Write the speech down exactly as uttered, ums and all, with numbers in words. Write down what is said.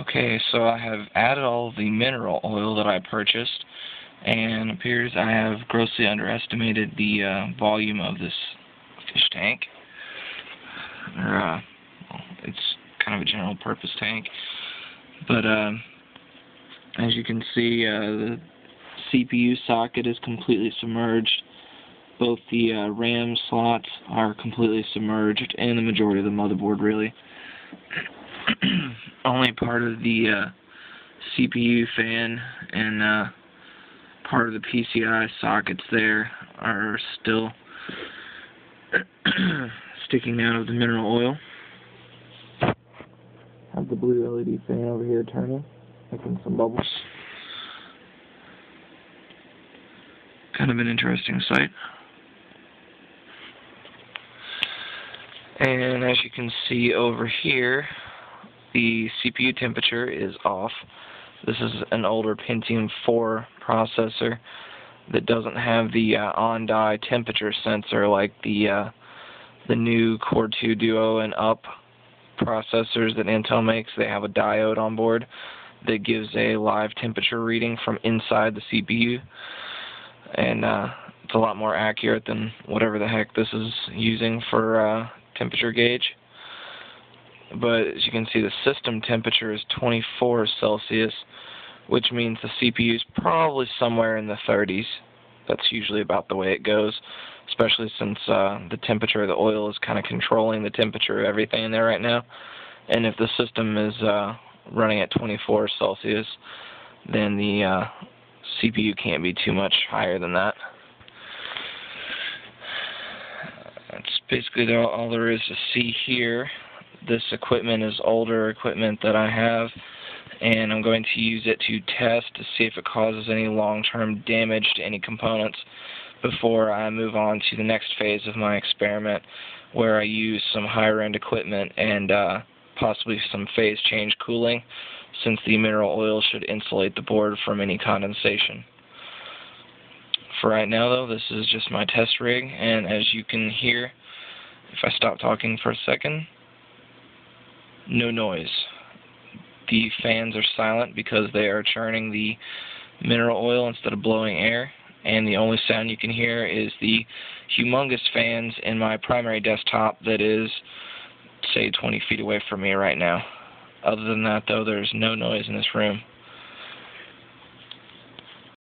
Okay, so I have added all the mineral oil that I purchased, and it appears I have grossly underestimated the uh, volume of this fish tank. Or, uh, it's kind of a general purpose tank, but uh, as you can see, uh, the C P U socket is completely submerged. Both the uh, RAM slots are completely submerged, and the majority of the motherboard, really. Only part of the uh, C P U fan and uh, part of the P C I sockets there are still sticking out of the mineral oil. I have the blue L E D fan over here turning, making some bubbles. Kind of an interesting sight. And as you can see over here, the C P U temperature is off. This is an older Pentium four processor that doesn't have the uh, on-die temperature sensor like the uh, the new Core two Duo and up processors that Intel makes. They have a diode on board that gives a live temperature reading from inside the C P U, and uh, it's a lot more accurate than whatever the heck this is using for uh, temperature gauge. But as you can see, the system temperature is twenty-four Celsius, which means the C P U is probably somewhere in the thirties. That's usually about the way it goes, especially since uh, the temperature of the oil is kind of controlling the temperature of everything in there right now. And if the system is uh, running at twenty-four Celsius, then the uh, C P U can't be too much higher than that. That's basically all, all there is to see here. This equipment is older equipment that I have, and I'm going to use it to test to see if it causes any long-term damage to any components before I move on to the next phase of my experiment, where I use some higher-end equipment and uh, possibly some phase change cooling, since the mineral oil should insulate the board from any condensation. For right now, though, this is just my test rig, and as you can hear, if I stop talking for a second, no noise. The fans are silent because they are churning the mineral oil instead of blowing air, and the only sound you can hear is the humongous fans in my primary desktop that is, say, twenty feet away from me right now. Other than that, though, there's no noise in this room.